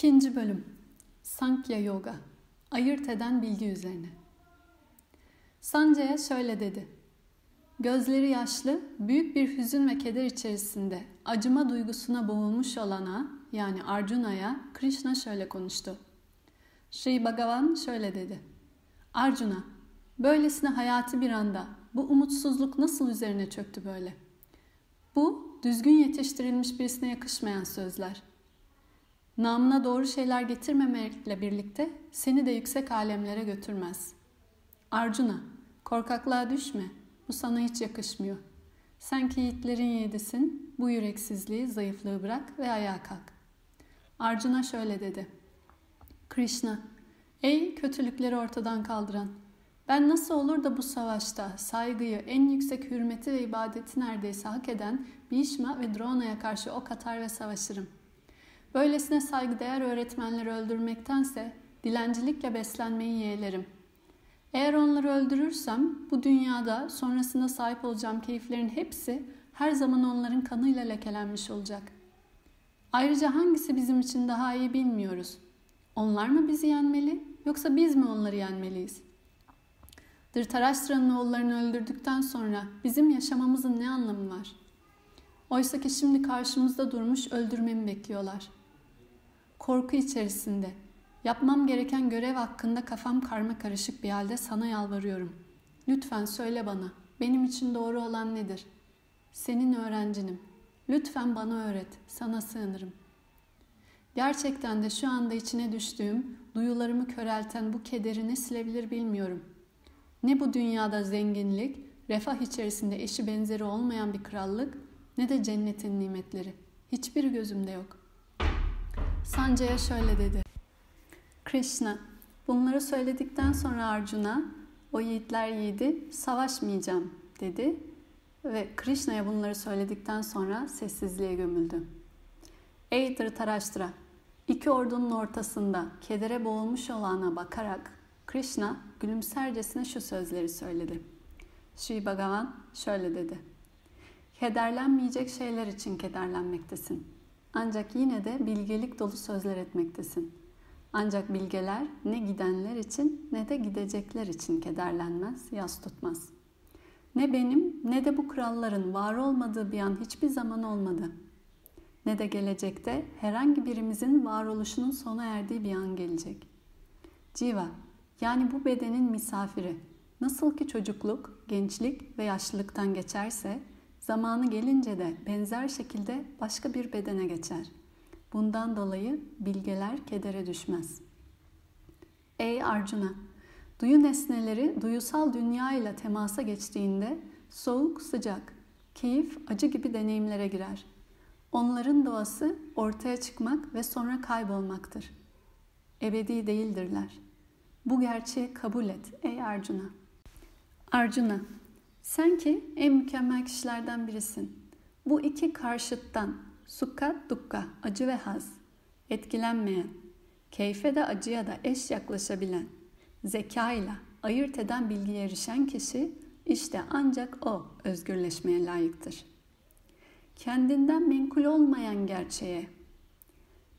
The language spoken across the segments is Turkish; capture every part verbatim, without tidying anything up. İkinci bölüm Sankhya Yoga Ayırt eden bilgi üzerine. Sanjaya şöyle dedi. Gözleri yaşlı, büyük bir hüzün ve keder içerisinde acıma duygusuna boğulmuş olana yani Arjuna'ya Krishna şöyle konuştu. Şri Bhagavan şöyle dedi. Arjuna, böylesine hayati bir anda bu umutsuzluk nasıl üzerine çöktü böyle? Bu düzgün yetiştirilmiş birisine yakışmayan sözler. Namına doğru şeyler getirmemekle birlikte seni de yüksek alemlere götürmez. Arjuna, korkaklığa düşme, bu sana hiç yakışmıyor. Sen ki yiğitlerin yiğidisin, bu yüreksizliği, zayıflığı bırak ve ayağa kalk. Arjuna şöyle dedi. Krishna, ey kötülükleri ortadan kaldıran, ben nasıl olur da bu savaşta saygıyı, en yüksek hürmeti ve ibadeti neredeyse hak eden Bhishma ve Drona'ya karşı ok atar ve savaşırım. Böylesine saygıdeğer öğretmenleri öldürmektense dilencilikle beslenmeyi yeğlerim. Eğer onları öldürürsem bu dünyada sonrasında sahip olacağım keyiflerin hepsi her zaman onların kanıyla lekelenmiş olacak. Ayrıca hangisi bizim için daha iyi bilmiyoruz. Onlar mı bizi yenmeli yoksa biz mi onları yenmeliyiz? Dhritarashtra'nın oğullarını öldürdükten sonra bizim yaşamamızın ne anlamı var? Oysa ki şimdi karşımızda durmuş öldürmemi bekliyorlar. Korku içerisinde, yapmam gereken görev hakkında kafam karma karışık bir halde sana yalvarıyorum. Lütfen söyle bana, benim için doğru olan nedir? Senin öğrencinim. Lütfen bana öğret, sana sığınırım. Gerçekten de şu anda içine düştüğüm, duyularımı körelten bu kederi ne silebilir bilmiyorum. Ne bu dünyada zenginlik, refah içerisinde eşi benzeri olmayan bir krallık, ne de cennetin nimetleri. Hiçbir gözümde yok. Sanjaya şöyle dedi. Krishna, bunları söyledikten sonra Arjuna, o yiğitler yiğidi, savaşmayacağım dedi. Ve Krishna'ya bunları söyledikten sonra sessizliğe gömüldü. Ey Dhritarashtra, iki ordunun ortasında kedere boğulmuş olana bakarak Krishna gülümsercesine şu sözleri söyledi. Şri Bhagavan şöyle dedi. Kederlenmeyecek şeyler için kederlenmektesin. Ancak yine de bilgelik dolu sözler etmektesin. Ancak bilgeler ne gidenler için ne de gidecekler için kederlenmez, yas tutmaz. Ne benim ne de bu kralların var olmadığı bir an hiçbir zaman olmadı. Ne de gelecekte herhangi birimizin varoluşunun sona erdiği bir an gelecek. Civa, yani bu bedenin misafiri, nasıl ki çocukluk, gençlik ve yaşlılıktan geçerse, zamanı gelince de benzer şekilde başka bir bedene geçer. Bundan dolayı bilgeler kedere düşmez. Ey Arjuna! Duyu nesneleri duyusal dünya ile temasa geçtiğinde soğuk, sıcak, keyif, acı gibi deneyimlere girer. Onların doğası ortaya çıkmak ve sonra kaybolmaktır. Ebedi değildirler. Bu gerçeği kabul et ey Arjuna! Arjuna! Sen ki en mükemmel kişilerden birisin. Bu iki karşıttan, sukka dukka, acı ve haz, etkilenmeyen, keyfe de acıya da eş yaklaşabilen, zekayla ayırt eden bilgiye erişen kişi, işte ancak o özgürleşmeye layıktır. Kendinden menkul olmayan gerçeğe,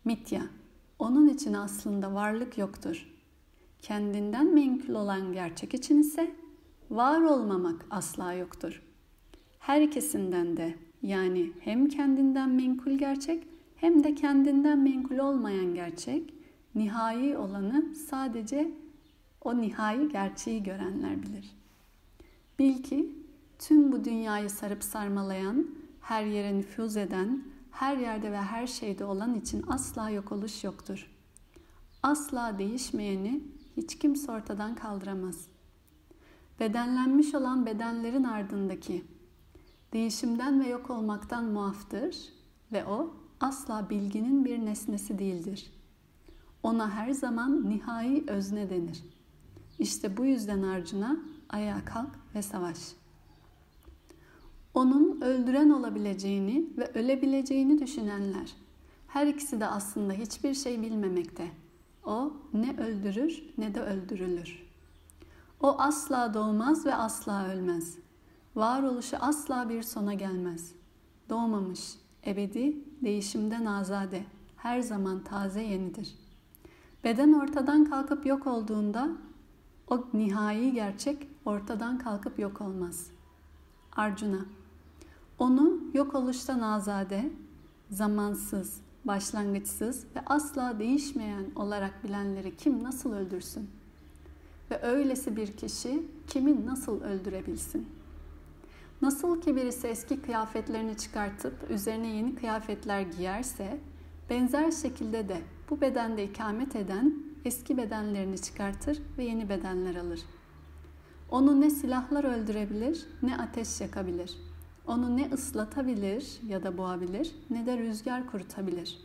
mitya, onun için aslında varlık yoktur. Kendinden menkul olan gerçek için ise, var olmamak asla yoktur. Her ikisinden de yani hem kendinden menkul gerçek hem de kendinden menkul olmayan gerçek nihai olanı sadece o nihai gerçeği görenler bilir. Bil ki tüm bu dünyayı sarıp sarmalayan, her yere nüfuz eden, her yerde ve her şeyde olan için asla yok oluş yoktur. Asla değişmeyeni hiç kimse ortadan kaldıramaz. Bedenlenmiş olan bedenlerin ardındaki değişimden ve yok olmaktan muaftır ve o asla bilginin bir nesnesi değildir. Ona her zaman nihai özne denir. İşte bu yüzden Arjuna ayağa kalk ve savaş. Onun öldüren olabileceğini ve ölebileceğini düşünenler, her ikisi de aslında hiçbir şey bilmemekte. O ne öldürür ne de öldürülür. O asla doğmaz ve asla ölmez. Varoluşu asla bir sona gelmez. Doğmamış, ebedi, değişimden azade, her zaman taze yenidir. Beden ortadan kalkıp yok olduğunda o nihai gerçek ortadan kalkıp yok olmaz. Arjuna, onu yok oluştan azade, zamansız, başlangıçsız ve asla değişmeyen olarak bilenleri kim nasıl öldürsün? Ve öylesi bir kişi kimi nasıl öldürebilsin? Nasıl ki birisi eski kıyafetlerini çıkartıp üzerine yeni kıyafetler giyerse, benzer şekilde de bu bedende ikamet eden eski bedenlerini çıkartır ve yeni bedenler alır. Onu ne silahlar öldürebilir, ne ateş yakabilir. Onu ne ıslatabilir ya da boğabilir, ne de rüzgar kurutabilir.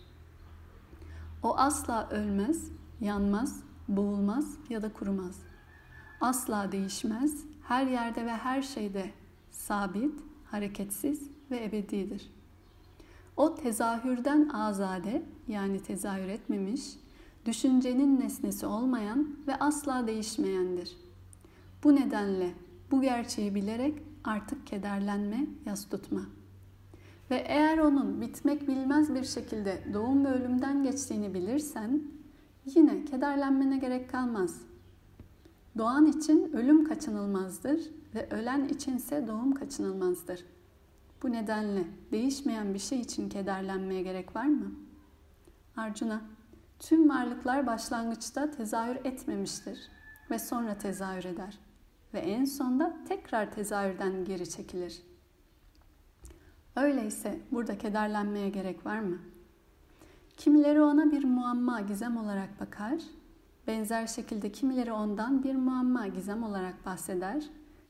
O asla ölmez, yanmaz, boğulmaz ya da kurumaz. Asla değişmez, her yerde ve her şeyde sabit, hareketsiz ve ebedidir. O tezahürden azade, yani tezahür etmemiş, düşüncenin nesnesi olmayan ve asla değişmeyendir. Bu nedenle bu gerçeği bilerek artık kederlenme, yas tutma. Ve eğer onun bitmek bilmez bir şekilde doğum ve ölümden geçtiğini bilirsen, yine kederlenmene gerek kalmaz. Doğan için ölüm kaçınılmazdır ve ölen içinse doğum kaçınılmazdır. Bu nedenle değişmeyen bir şey için kederlenmeye gerek var mı? Arjuna, tüm varlıklar başlangıçta tezahür etmemiştir ve sonra tezahür eder ve en sonda tekrar tezahürden geri çekilir. Öyleyse burada kederlenmeye gerek var mı? Kimileri ona bir muamma gizem olarak bakar, benzer şekilde kimileri ondan bir muamma gizem olarak bahseder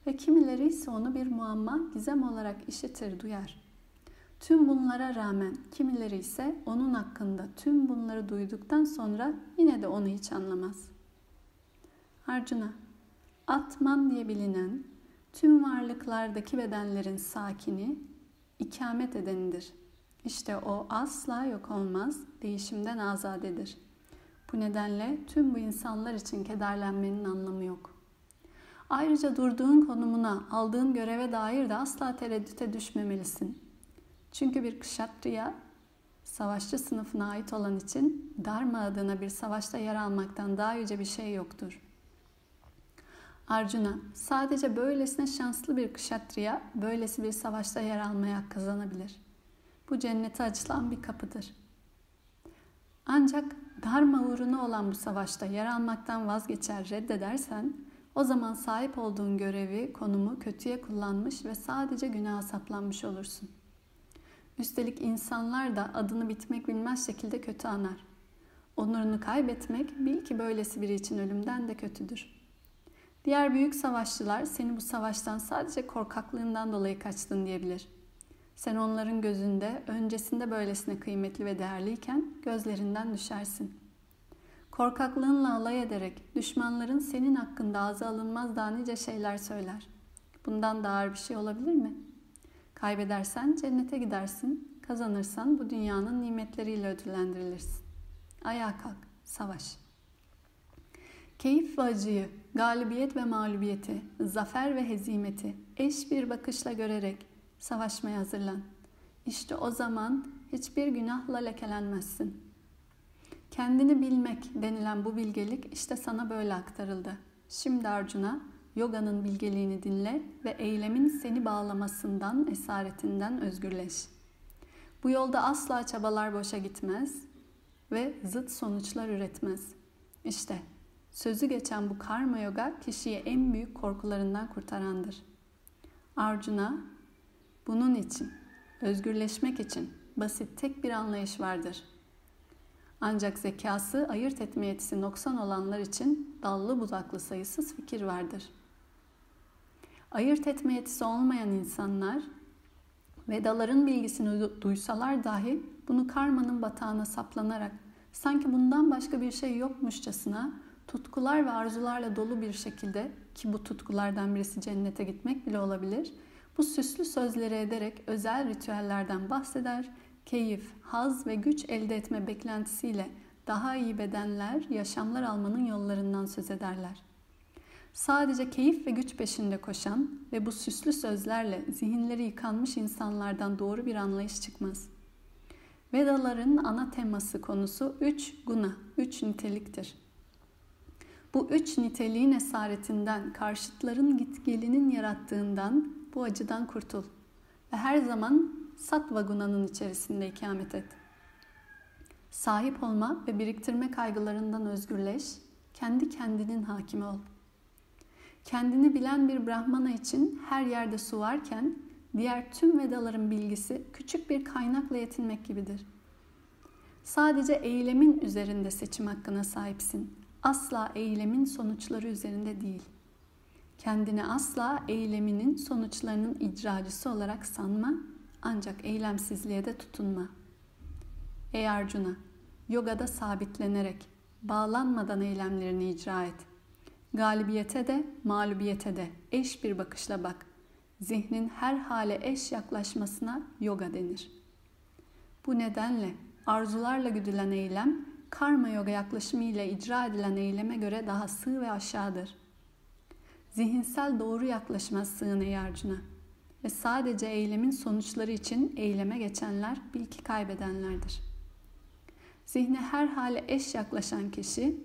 ve kimileri ise onu bir muamma gizem olarak işitir, duyar. Tüm bunlara rağmen kimileri ise onun hakkında tüm bunları duyduktan sonra yine de onu hiç anlamaz. Arjuna, Atman diye bilinen tüm varlıklardaki bedenlerin sakini, ikamet edenidir. İşte o asla yok olmaz, değişimden azadedir. Bu nedenle tüm bu insanlar için kederlenmenin anlamı yok. Ayrıca durduğun konumuna, aldığın göreve dair de asla tereddüte düşmemelisin. Çünkü bir kshatriya, savaşçı sınıfına ait olan için darma adına bir savaşta yer almaktan daha yüce bir şey yoktur. Arjuna, sadece böylesine şanslı bir kshatriya, böylesi bir savaşta yer almaya hak kazanabilir. Bu cennete açılan bir kapıdır. Ancak darma uğruna olan bu savaşta yer almaktan vazgeçer, reddedersen, o zaman sahip olduğun görevi, konumu kötüye kullanmış ve sadece günaha saplanmış olursun. Üstelik insanlar da adını bitmek bilmez şekilde kötü anar. Onurunu kaybetmek, bil ki böylesi biri için ölümden de kötüdür. Diğer büyük savaşçılar seni bu savaştan sadece korkaklığından dolayı kaçtın diyebilir. Sen onların gözünde öncesinde böylesine kıymetli ve değerliyken gözlerinden düşersin. Korkaklığınla alay ederek düşmanların senin hakkında ağza alınmaz daha nice şeyler söyler. Bundan daha ağır bir şey olabilir mi? Kaybedersen cennete gidersin, kazanırsan bu dünyanın nimetleriyle ödüllendirilirsin. Ayağa kalk, savaş. Keyif ve acıyı, galibiyet ve mağlubiyeti, zafer ve hezimeti eş bir bakışla görerek savaşmaya hazırlan. İşte o zaman hiçbir günahla lekelenmezsin. Kendini bilmek denilen bu bilgelik işte sana böyle aktarıldı. Şimdi Arjuna, yoganın bilgeliğini dinle ve eylemin seni bağlamasından, esaretinden özgürleş. Bu yolda asla çabalar boşa gitmez ve zıt sonuçlar üretmez. İşte sözü geçen bu karma yoga kişiyi en büyük korkularından kurtarandır. Arjuna, bunun için, özgürleşmek için basit tek bir anlayış vardır. Ancak zekası, ayırt etme yetisi noksan olanlar için dallı budaklı sayısız fikir vardır. Ayırt etme yetisi olmayan insanlar, Vedaların bilgisini duysalar dahi bunu karmanın batağına saplanarak, sanki bundan başka bir şey yokmuşçasına, tutkular ve arzularla dolu bir şekilde, ki bu tutkulardan birisi cennete gitmek bile olabilir, bu süslü sözleri ederek özel ritüellerden bahseder, keyif, haz ve güç elde etme beklentisiyle daha iyi bedenler, yaşamlar almanın yollarından söz ederler. Sadece keyif ve güç peşinde koşan ve bu süslü sözlerle zihinleri yıkanmış insanlardan doğru bir anlayış çıkmaz. Vedaların ana teması konusu üç guna, üç niteliktir. Bu üç niteliğin esaretinden, karşıtların gitgelinin yarattığından bu acıdan kurtul. Ve her zaman sattva gunanın içerisinde ikamet et. Sahip olma ve biriktirme kaygılarından özgürleş, kendi kendinin hakimi ol. Kendini bilen bir Brahmana için her yerde su varken, diğer tüm Vedaların bilgisi küçük bir kaynakla yetinmek gibidir. Sadece eylemin üzerinde seçim hakkına sahipsin. Asla eylemin sonuçları üzerinde değil. Kendini asla eyleminin sonuçlarının icracısı olarak sanma, ancak eylemsizliğe de tutunma. Ey Arjuna, yogada sabitlenerek, bağlanmadan eylemlerini icra et. Galibiyete de, mağlubiyete de eş bir bakışla bak. Zihnin her hale eş yaklaşmasına yoga denir. Bu nedenle arzularla güdülen eylem, karma yoga yaklaşımı ile icra edilen eyleme göre daha sığ ve aşağıdır. Zihinsel doğru yaklaşıma sığın ey Arjuna. Ve sadece eylemin sonuçları için eyleme geçenler bil ki kaybedenlerdir. Zihne her hale eş yaklaşan kişi,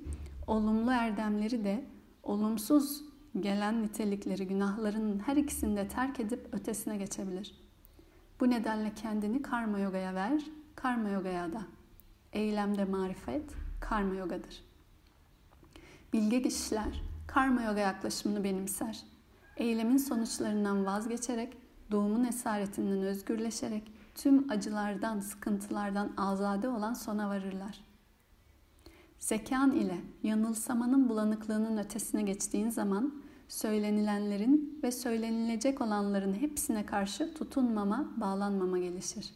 olumlu erdemleri de, olumsuz gelen nitelikleri, günahların her ikisini de terk edip ötesine geçebilir. Bu nedenle kendini karma yogaya ver, karma yogaya da. Eylemde marifet, karma yogadır. Bilge kişiler karma yoga yaklaşımını benimser. Eylemin sonuçlarından vazgeçerek, doğumun esaretinden özgürleşerek, tüm acılardan, sıkıntılardan azade olan sona varırlar. Zekan ile yanılsamanın bulanıklığının ötesine geçtiğin zaman, söylenilenlerin ve söylenilecek olanların hepsine karşı tutunmama, bağlanmama gelişir.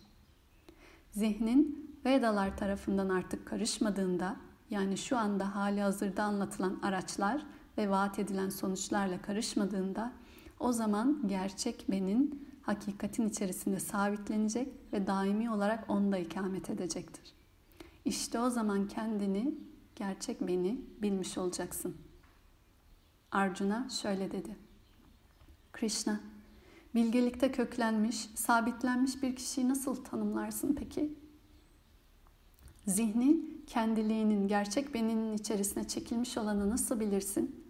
Zihnin Vedalar tarafından artık karışmadığında, yani şu anda hali hazırda anlatılan araçlar ve vaat edilen sonuçlarla karışmadığında, o zaman gerçek benin, hakikatin içerisinde sabitlenecek ve daimi olarak onda ikamet edecektir. İşte o zaman kendini, gerçek beni bilmiş olacaksın. Arjuna şöyle dedi. Krishna, bilgelikte köklenmiş, sabitlenmiş bir kişiyi nasıl tanımlarsın peki? Zihni, kendiliğinin, gerçek beninin içerisine çekilmiş olanı nasıl bilirsin?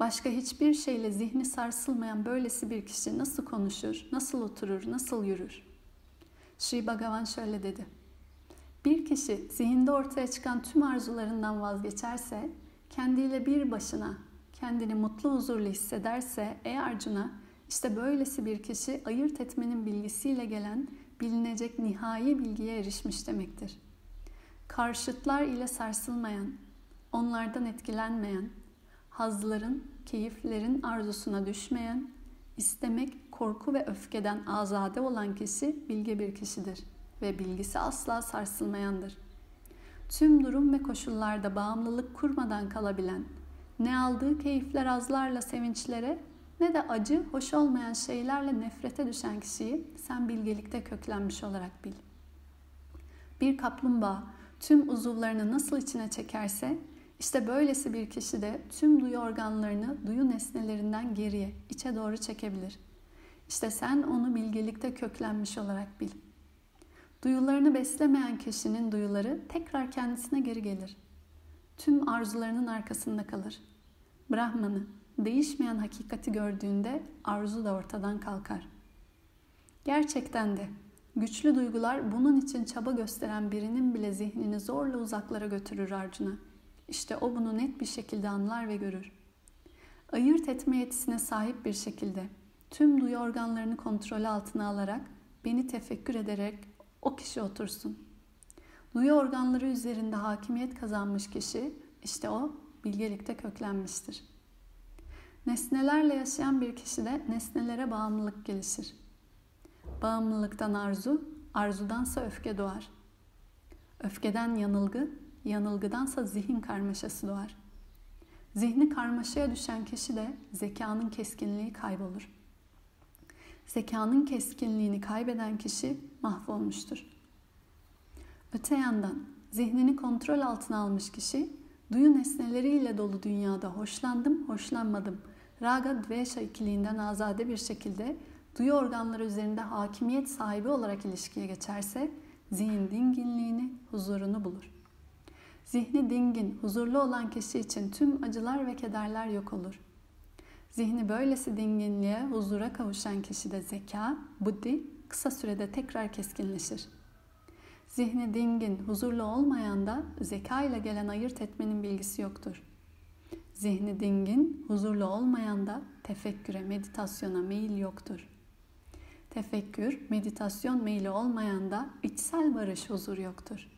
Başka hiçbir şeyle zihni sarsılmayan böylesi bir kişi nasıl konuşur, nasıl oturur, nasıl yürür? Şri Bhagavan şöyle dedi. Bir kişi zihinde ortaya çıkan tüm arzularından vazgeçerse, kendiyle bir başına, kendini mutlu, huzurlu hissederse, ey Arjuna, işte böylesi bir kişi ayırt etmenin bilgisiyle gelen bilinecek nihai bilgiye erişmiş demektir. Karşıtlar ile sarsılmayan, onlardan etkilenmeyen, hazların, keyiflerin arzusuna düşmeyen, istemek, korku ve öfkeden azade olan kişi bilge bir kişidir ve bilgisi asla sarsılmayandır. Tüm durum ve koşullarda bağımlılık kurmadan kalabilen, ne aldığı keyifler azlarla sevinçlere, ne de acı, hoş olmayan şeylerle nefrete düşen kişiyi sen bilgelikte köklenmiş olarak bil. Bir kaplumbağa tüm uzuvlarını nasıl içine çekerse, işte böylesi bir kişi de tüm duyu organlarını duyu nesnelerinden geriye, içe doğru çekebilir. İşte sen onu bilgelikte köklenmiş olarak bil. Duyularını beslemeyen kişinin duyuları tekrar kendisine geri gelir. Tüm arzularının arkasında kalır. Brahman'ı, değişmeyen hakikati gördüğünde arzu da ortadan kalkar. Gerçekten de güçlü duygular bunun için çaba gösteren birinin bile zihnini zorla uzaklara götürür Arjuna. İşte o bunu net bir şekilde anlar ve görür. Ayırt etme yetisine sahip bir şekilde tüm duyu organlarını kontrol altına alarak beni tefekkür ederek o kişi otursun. Duyu organları üzerinde hakimiyet kazanmış kişi, işte o bilgelikte köklenmiştir. Nesnelerle yaşayan bir kişide nesnelere bağımlılık gelişir. Bağımlılıktan arzu, arzudansa öfke doğar. Öfkeden yanılgı, yanılgıdansa zihin karmaşası doğar. Zihni karmaşaya düşen kişi de zekanın keskinliği kaybolur. Zekanın keskinliğini kaybeden kişi mahvolmuştur. Öte yandan zihnini kontrol altına almış kişi, duyu nesneleriyle dolu dünyada hoşlandım, hoşlanmadım, raga-dveşa ikiliğinden azade bir şekilde duyu organları üzerinde hakimiyet sahibi olarak ilişkiye geçerse, zihin dinginliğini, huzurunu bulur. Zihni dingin, huzurlu olan kişi için tüm acılar ve kederler yok olur. Zihni böylesi dinginliğe, huzura kavuşan kişide zeka, buddhi kısa sürede tekrar keskinleşir. Zihni dingin, huzurlu olmayan da zeka ile gelen ayırt etmenin bilgisi yoktur. Zihni dingin, huzurlu olmayan da tefekküre, meditasyona meyil yoktur. Tefekkür, meditasyon meyili olmayan da içsel barış, huzur yoktur.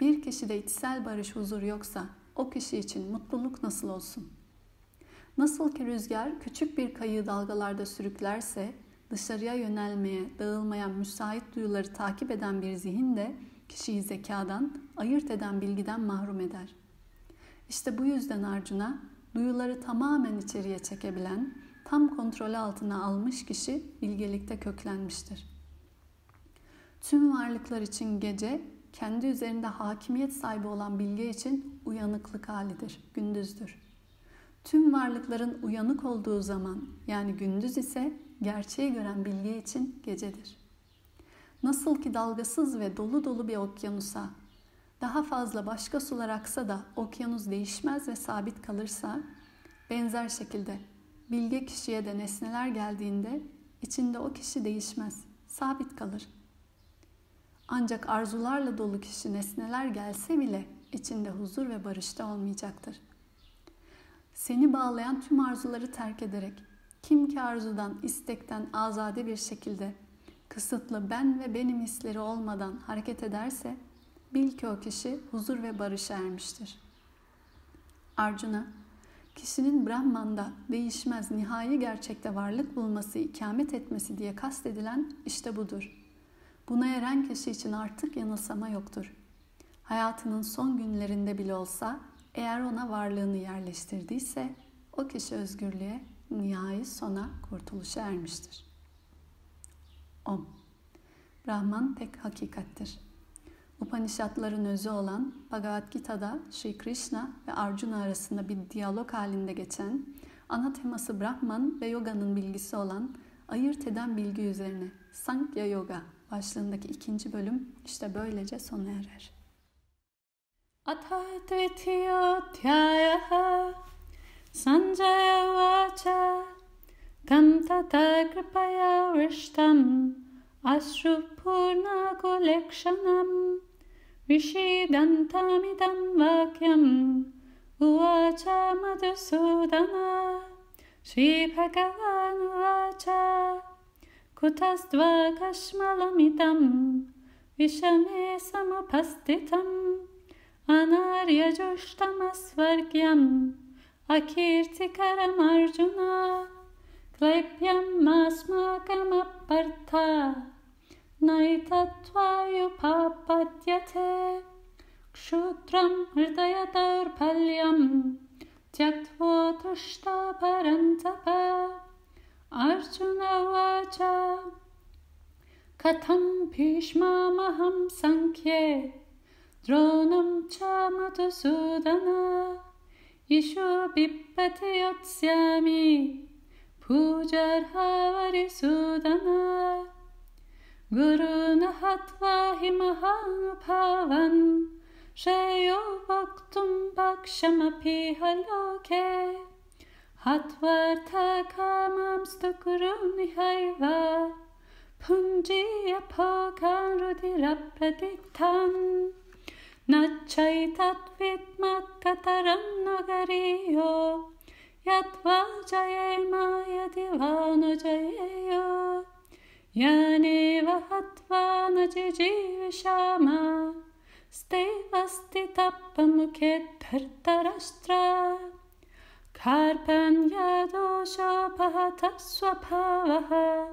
Bir kişide içsel barış, huzur yoksa o kişi için mutluluk nasıl olsun? Nasıl ki rüzgar küçük bir kayığı dalgalarda sürüklerse, dışarıya yönelmeye, dağılmaya müsait duyuları takip eden bir zihin de kişiyi zekadan, ayırt eden bilgiden mahrum eder. İşte bu yüzden Arjuna, duyuları tamamen içeriye çekebilen, tam kontrol altına almış kişi bilgelikte köklenmiştir. Tüm varlıklar için gece, kendi üzerinde hakimiyet sahibi olan bilge için uyanıklık halidir, gündüzdür. Tüm varlıkların uyanık olduğu zaman, yani gündüz ise gerçeği gören bilge için gecedir. Nasıl ki dalgasız ve dolu dolu bir okyanusa, daha fazla başka sular aksa da okyanus değişmez ve sabit kalırsa, benzer şekilde bilge kişiye de nesneler geldiğinde içinde o kişi değişmez, sabit kalır. Ancak arzularla dolu kişi nesneler gelse bile içinde huzur ve barışta olmayacaktır. Seni bağlayan tüm arzuları terk ederek, kim ki arzudan, istekten azade bir şekilde, kısıtlı ben ve benim hisleri olmadan hareket ederse, bil ki o kişi huzur ve barışa ermiştir. Arjuna, kişinin Brahman'da değişmez nihai gerçekte varlık bulması, ikamet etmesi diye kastedilen işte budur. Buna eren kişi için artık yanılsama yoktur. Hayatının son günlerinde bile olsa, eğer ona varlığını yerleştirdiyse, o kişi özgürlüğe, nihai sona, kurtuluşa ermiştir. Om. Brahman tek hakikattir. Upanishadların özü olan Bhagavad Gita'da Sri Krishna ve Arjuna arasında bir diyalog halinde geçen, ana teması Brahman ve Yoga'nın bilgisi olan ayırt eden bilgi üzerine Sankhya Yoga başlığındaki ikinci bölüm işte böylece sona erer. Atha Dvitiyodhyayah Sanjaya vaca Tam tata kripaya vrishtam Ashrupurna kolekshanam Vishidantam idam vakyam Uvaca madhusudana Shri Bhagavan uvaca Kutasdva kashmalam idam Vishame samupastitam Anarya joshtamas vargyam Akirti karam Arjuna Klepyam masmakam apartha Naitatvayupapadyate Kshutram hridaya daurpalyam Tyaktvo tushta parantapa Arjuna vaca Katam Bhishma maham sankhye Dronam ca madhusudana Yishu bippati yotsyami Pujar havari sudana Guru nahatva himahanubhavan Shreyo vaktum bakshamapi haloke Hatvartha kamam stukuru nihayva Punjiya pokan rudirapradiktan Nachaitat vidmakataram nagariyo Yatva jayema yadivano jayeyo Yani vahatva najijivishama Stevastitapamukhetartarashtra Karpanyadosho pahatasvapavaha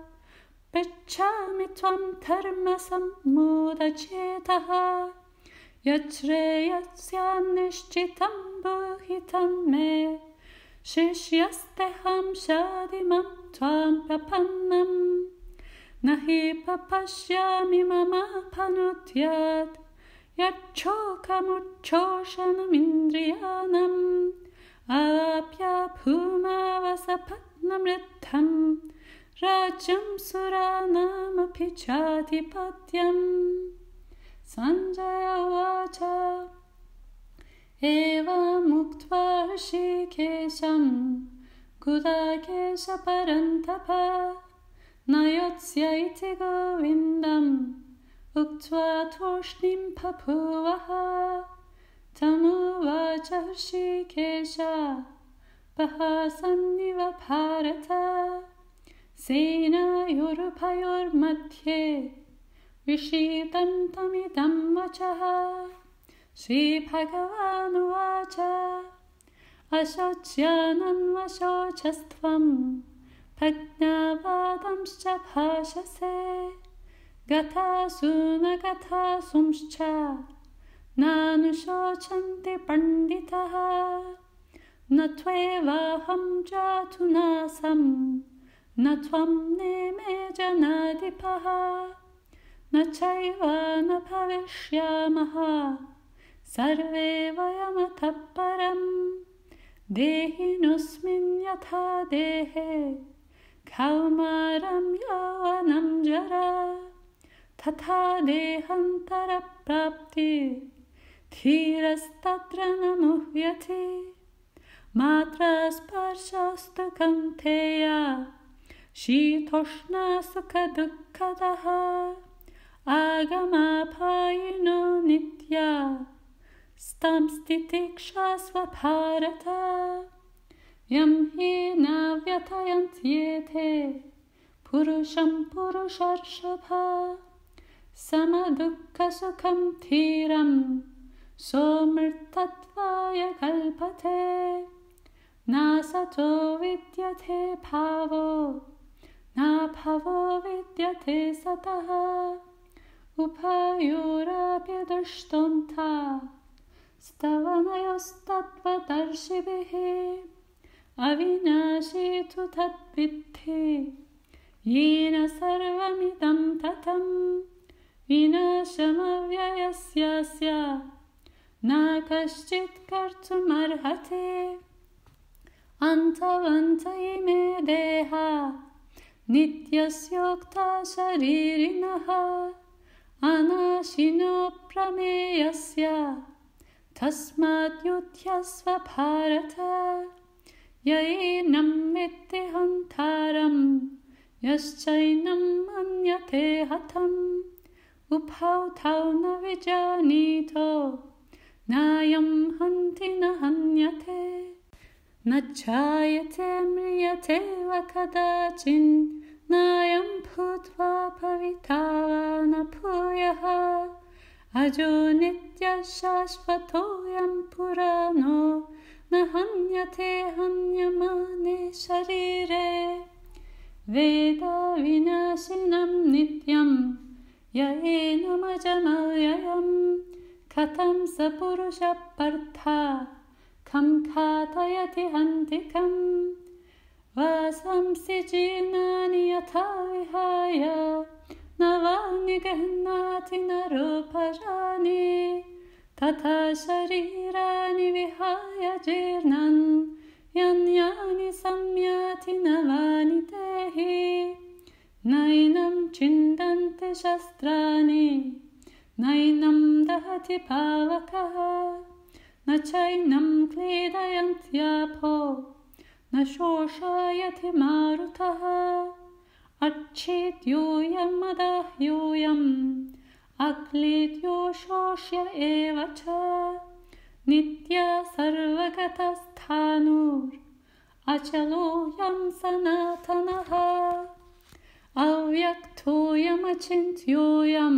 Pichami tvam dharmasam mudachetaha Yachreyasya nishchitam buhitam me Shishyasteham shadimam tvam papannam Nahi papashyami mama panutyat Yachokamuchoshanam indriyanam Avapya bhuma vasapatnamritham Rajam suranam apichatipatyam Sanjaya vacha eva muktva rishikesham kudakesha parantapa nayotsya iti govindam uktva toshnim papuvaha tamuvacha rishikesha pahasanniva bharata sena yorupayor madhye Vishitam tamidam vachaha Shri Bhagavan vacha Ashocyanan vasochastvam Pajnavadamscha bhashase Gathasuna gathasumscha Nanushochanti panditaha Natvevaham jatunasam Natvam neme janadipaha Nachaiva na bhavishyamaha sarve vayamataparam param dehinusmin yatha dehe kaumaram yavanam jara tatha dehantara prapti dhirastatra na muhyati matra sparshastu kanteya shitoshna sukha dukkadaha Agama payino nitya stam stitiksha svabharata yam hi navyatayant yete purusham purusharshabha samadukha sukham thiram somrtatvaya kalpate nasato vidyate bhavo na bhavo vidyate sataha Upayurapyadashtonta stavanayostadvadarshibhi avinashi tu tatvithi yena sarvamidam tatam vinashamavyayasya na kaschit kartum arhati antavantaime deha nityasyokta sharirinaha Anashino prameyasya tasmat yutyasva bharata yainam mitti hantaram yaschainam anyate hatam uphau thau na vijanito nayam hanti na hanyate nachayate mriyate vakadachin Nayam putva pavitava na puyaha Ajo nitya shashvato yam purano Na hanyate hanyamane sharire Veda vinashinam nityam Yaena majanavyayam Katam sapurusha partha Kam katayati hantikam Vasamsi jinani yathavihaya Navani gahnati naruparani Tata sharirani vihaya jirnan Yanyani samyati navani tehi Nainam chindante shastrani Nainam dahati pavakaha Nachainam klidayantyapo Na shoshayati marutaha Achit yoyam adah yoyam Aklit yoshoshya evacha Nitya sarvagatas thanur Achaloyam sanatanaha Avyaktoyam achintyoyam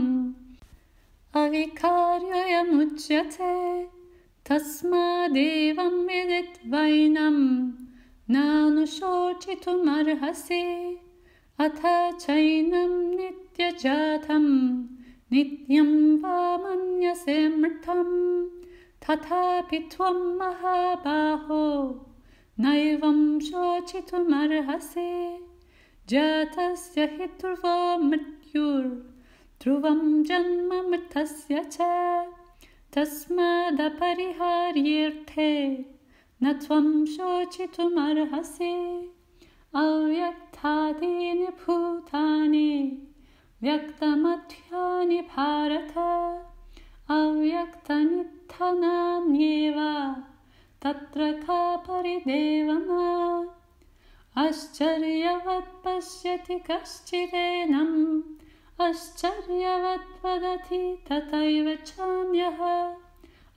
Avikaryoyam uchyate Tasmadevam viditvainam Nanushochitum arhasi Atha chainam nitya jatam Nityam vamanyase mritam Tatha pitvam mahabaho Naivam shochitum arhasi Jatasya hiturva mrityur Dhruvam janma mritasya cha Tasmadaparihariyrte Natvam shochitum arhasi Avyaktadini bhutani Vyaktamadhyani bharata avyaktanithananyeva tatraka paridevana aşcaryavat pasyati kaşçidenam aşcaryavat vadati tatayva çamyaha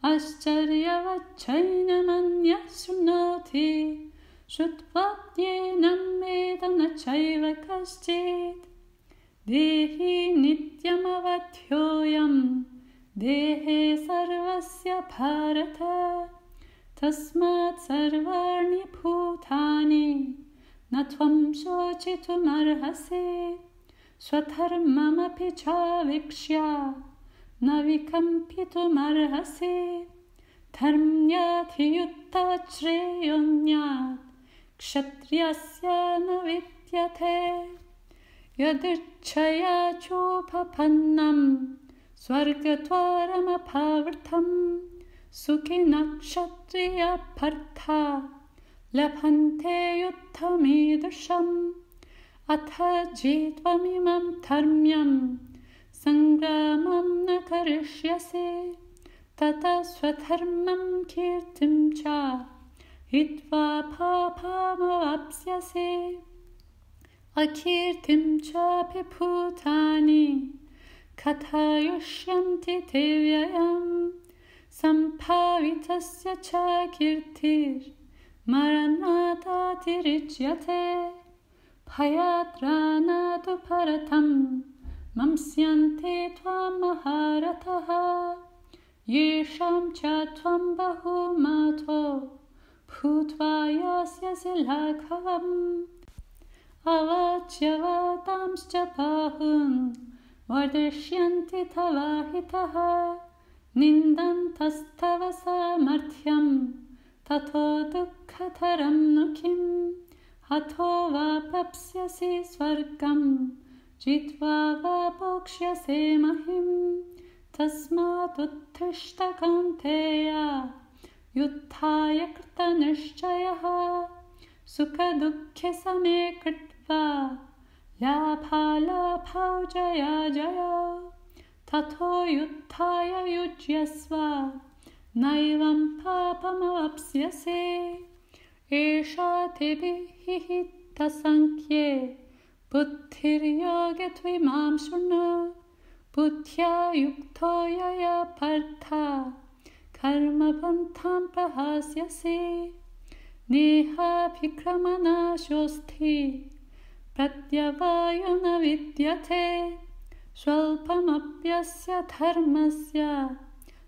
aşcaryavat çaynamanya şunoti şutvatyenam vedana çayva kaşçit dehi nityamavatyoyam dehe sarvasya bharata tasmat sarvarni bhutani natvam shochitum arhasi swadharmam api chavikshya navikampitum arhasi dharmyat yutta shreyonyat kshatriyasya navidyate yadirchaya chopapannam Svargatvaramapavritam sukinakshatriya partha labhante yuttamidrsham atha jitvamimam dharmyam sangramam na karishyasi tata swadharmam kirtim cha hitva papam avapsyasi akirtim cha piputani Katayushyanti devyayam sampavitasya chakirtir maranatatirijyate bhayatranatu paratam mamsyante tvam maharataha yesham cha tvam bahumato bhutvayasya silakhavam avatyavatamscha bahun Vardışyanti tavahitaha nindantastava samarthyam tato dukkhataram nukim hato vapapsyasi svargam jitva vapokshyase mahim tasmat utthishta kanteya yutthaya krta nishchayaha sukha dukkhe same kritva Labha labha jaya jaya tato yuttaya yujyasva naivam papam avapsyase esha tebihi tasankhye buddhir yoga tvimam shuna buddhya yukto yaya partha karma pantham pahasyase neha bhikramana shosti Pratyavayana vidyate svalpamapyasya dharmasya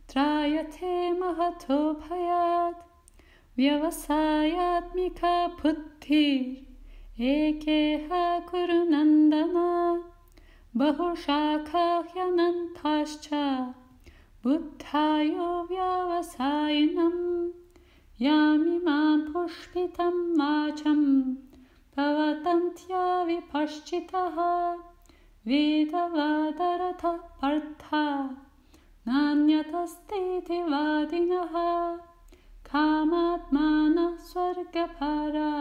trayate mahato bhayat vyavasayatmika buddhir ekeha kurunandana bahushakahyanantascha buddhayo vyavasayinam yamimam pushpitam vacham Pavatantya vipaschitaha vidavadarata partha nanyatastiti vadinaha kamatmana swargapara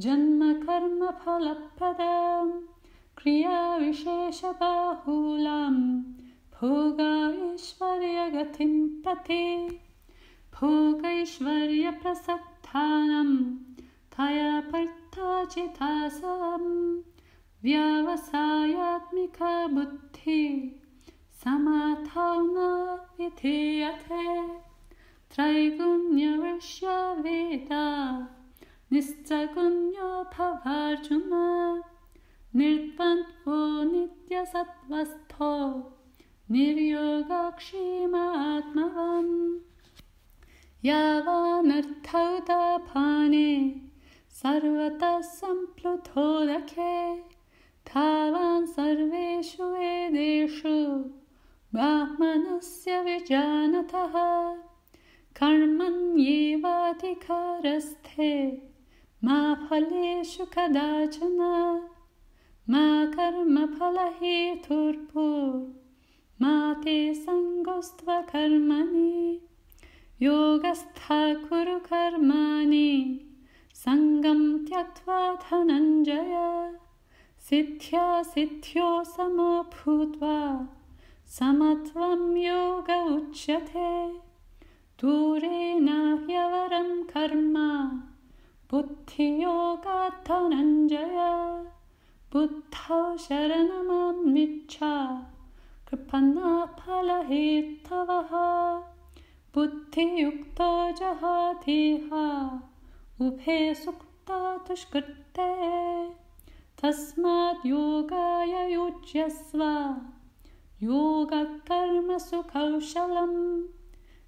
janma karma phalapadam kriya vishesha bahulam bhoga ishvarya gatim prati bhoga ishvarya prasatthanam thaya partha Tacitasam vyavasayatmika buddhi samathauna vidhiyate traigunyavashya veda niscagunyo bhavarjuna nirpantvo nityasatvastho niryogakshima-atmavam yavanarthaudapane Sarvata samplutodake tavan sarveshu edeshu brahmanasya vijanataha karmanyevadhikarasthe ma phaleshu kadachana ma karma phalaheturpur ma te sangostva karmani yogastha kuru karmani Sangam tyaktva dhananjaya siddhya siddhyo samo bhutva Samatvam yoga uchyate durena hyavaram karma buddhi yoga tananjaya buddha sharanamam miccha kripana palahitavaha buddhi yukta jahatiha ubhe sukta tushkritte tasmat yogaya yuchyasva yoga karma sukhaushalam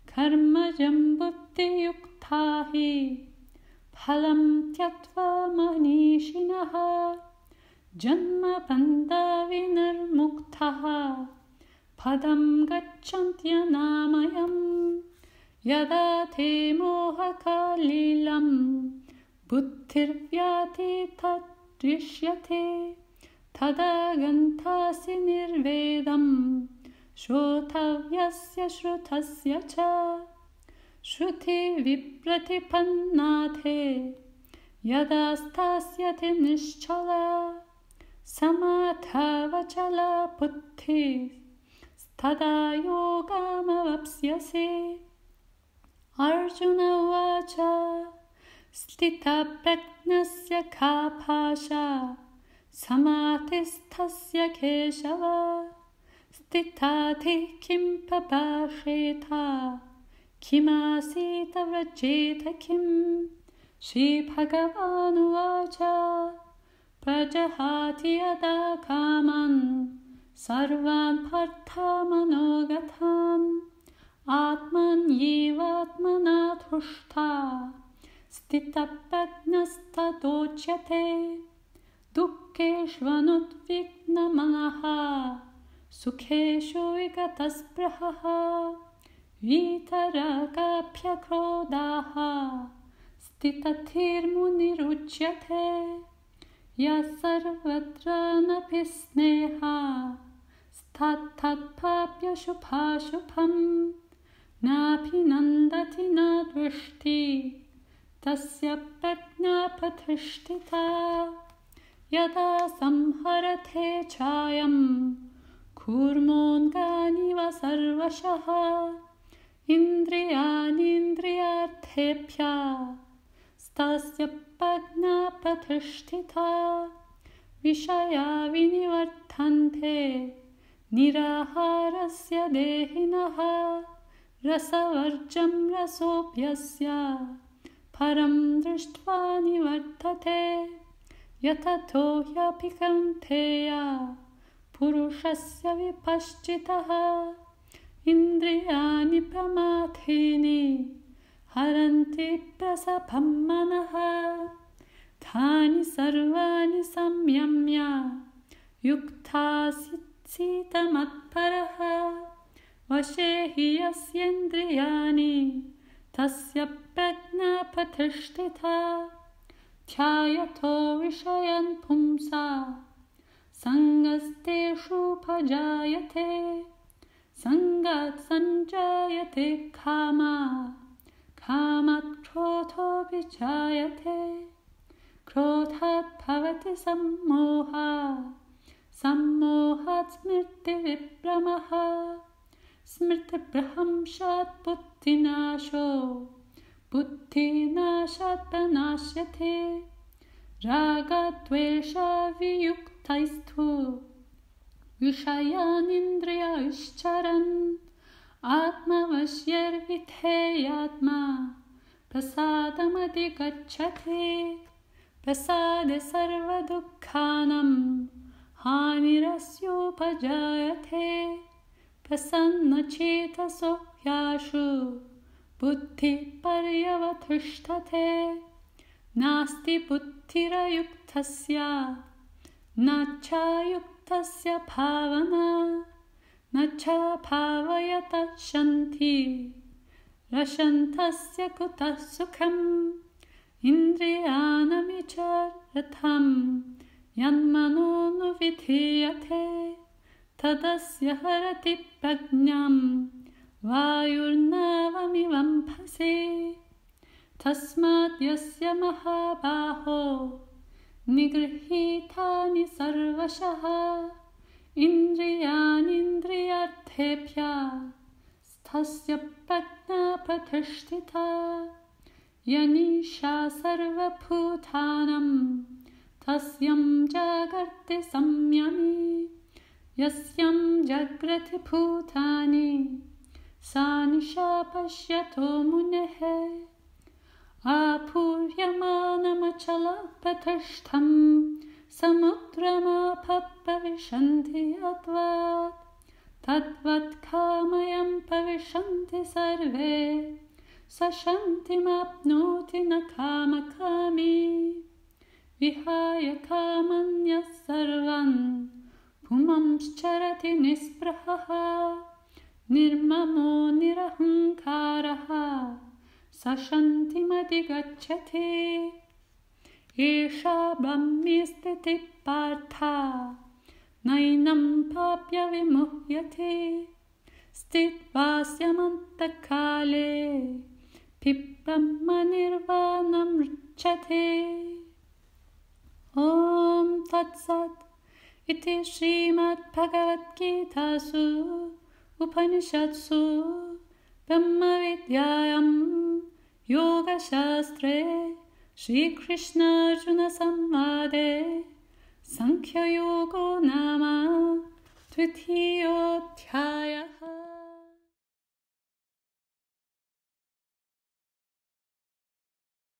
karma jam buddhi yuktahi phalam tyatva manishinaha janma banda vinarmuktaha padam gacchantiyanamayam yada te mohakalilam buddhirvyati tadrishyate tada gantasi nirvedam shrotavyasya shrutasya ca shruti vipratipanathe yadastasyati nishchala samathavachala buddhi stada yogam avapsyasi Arjuna vaca stita pratnasya khapasha Samatistasya keshava stitati kim papaheta kimasita vrajeta kim Shri Bhagavan uvaca prajahati yada kaman sarvan partha manogatam atman yivatmana tushta stitapatnasta dochyate Dukkeshvanutviknamaha Sukheshu vikatasprahaha Vitaragabhyakrodaha Stitathirmuniruchyate Yasarvatranabhisneha Stathatpapyashubhashubham Napinandati nadrishti Tasya prajnapatishtita Yada samharate chayam kurmonganiva sarvashaha indriyanindriyarthepya stasya pagna patishtita vishaya vinivartante niraharasya dehinaha rasavarjam rasopyasya param drishtva nivartate Yatato yapikanteya purushasya vipaschitaha indriyani pramathini haranti prasabham manaha thani sarvani samyamya yukta sita matparaha vashe hi yasya indriyani tasya prajna patishtita Tyayato vishayan pumsa Sanghasteshu pajayate Sanghat sanjayate kama Kamat kroto vijayate Krotat bhavati sammoha Sammohat smrti vipramaha Smrti brahmshat buddhinasho Buddhi nashat panashyate raga dvesha viyuktaistu vishayan indriya ischaran atma vashyar vitheyatma prasadam adhikacchate prasade sarva dukkhanam hanirasyopajayate prasanna cheta sohyashu Buddhi paryavathishtate nasti buddhirayuktasya nacha yuktasya bhavana nacha bhavayata shanti rashantasya kutas sukham indriyanamicharatham yanmano nuvidhiyate tadasya harati prajnam Vayurnavamivam phase Tasmat yasya mahabaho Nigrihitani sarvashaha İndriyan indriyarthepya sthasya patna patishtita yanisha sarvabhutanam tasyam jagarti samyami yasyam jagrati bhutani sanisha pashyato munehe apuryamanamachala patishtham samudrama pavishanti atvat tatvat kamayam pavishanti sarve sashanti mapnoti nakama kami vihaya kamanya sarvan pumamsharati nispraha nirmamo nirahankaraha sashanti madigacchati esha brahmistiti partha nainam papya vimuhyate stitvasyamantakaale pipama nirvanam ricchate. Om Tat Sat iti Srimad Bhagavad Gita su Upanishadsu Brahma Vidyayam Yoga Shastre Shri Krishna Arjuna Samvade Sankhya Yoga Nama Dvitiyodhyaya.